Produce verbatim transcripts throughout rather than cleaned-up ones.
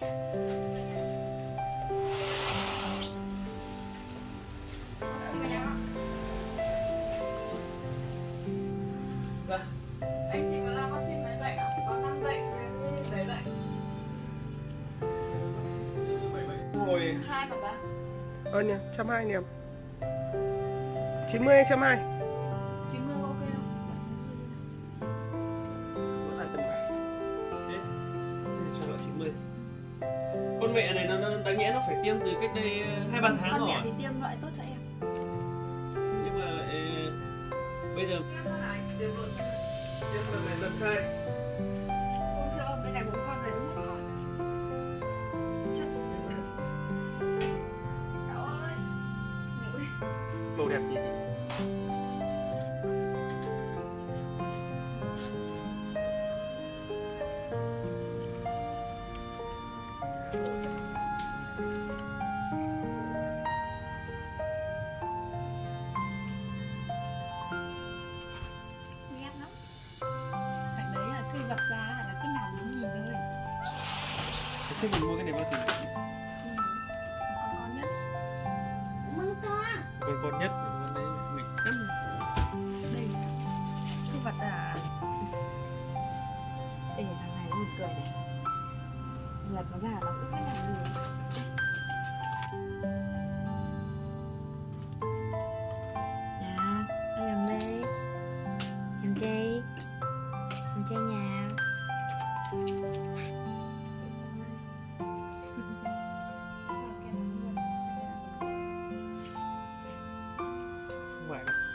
Vâng. Anh chị có làm vaccine mấy bệnh ạ? Có năm bệnh, em lấy bệnh. Ngồi hai hoặc ba? Ờ nhỉ, trăm hai nhỉ. Chín mươi hay trăm hai? Chín mươi ok không? Vẫn là tầm này. Đấy, cho nó chín mươi. Con mẹ này nó đáng nhẽ nó phải tiêm từ cách đây hai ba tháng rồi. Con mẹ thì tiêm loại tốt cho em. Nhưng mà lại bây giờ. Tiêm luôn, tiêm lần này lần hai. Không thưa ông, cái này của con này đúng không con? Chất của cháu ơi. Mũi màu đẹp nhỉ? Gặp ra là cái nào cũng nhìn thôi. Trước mình mua cái này bao tiền? Ừ. Còn con nhất. Mừng to. Còn con nhất con đấy nghịch lắm. Đây. Cái vật à. Để thằng này buồn cười này. Lật nó ra nó cũng phải làm gì. Dạ, anh làm đây. Làm đây. Mình chơi nhà.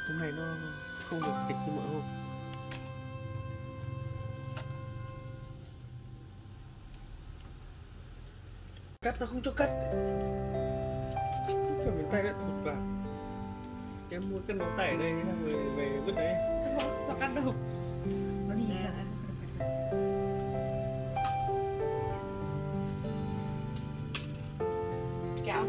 Không phải đâu, hôm nay nó không được kịch như mọi hôm. Cắt nó không cho cắt. Cả miếng tay đã thụt vào. Em mua cái móng tay ở đây xong rồi về vứt đấy. Không, sao cắt đâu. Nó đi ra. Kéo.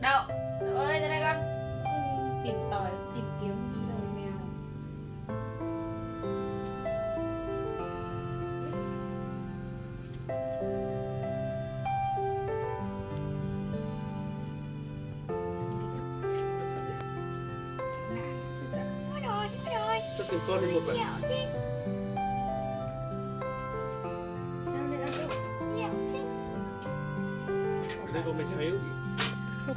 Đậu, Đậu ơi, ra đây con. Tìm tòi, tìm kiếm rồi mèo. Tìm con đi một bạn. Sao lại ăn được? Nhiều chứ. Ở đây có mày xéo. Không.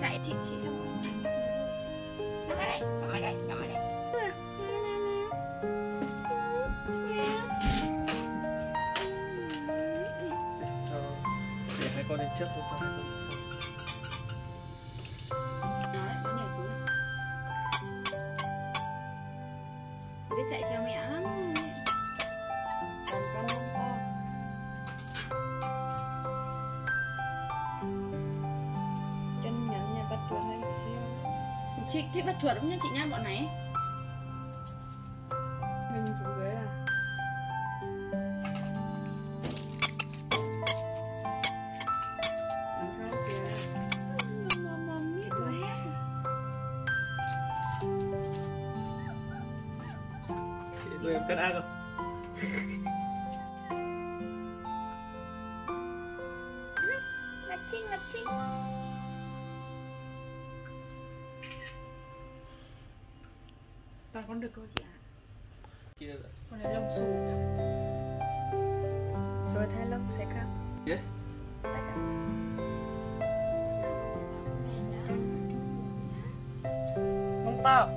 Chạy chị chị xong rồi. Nó đây, nó đây, nó đây. Để hai con đi trước không phải. Chạy theo mẹ lắm. Còn con không to. Chân ngắn nhà bắt chuột hay siêu. Chị thích bắt chuột đúng không chị nha bọn này. Mình xuống ghế à. Đằng sau kìa. Mầm mầm nghĩ đuổi hết. Rồi em cắt ác không? Lật chinh, lật chinh. Toàn con đực thôi chị ạ. Con này lông xù. Rồi thay lông sẽ khác. Dạ. Tại cả. Mông to.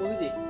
Có cái gì?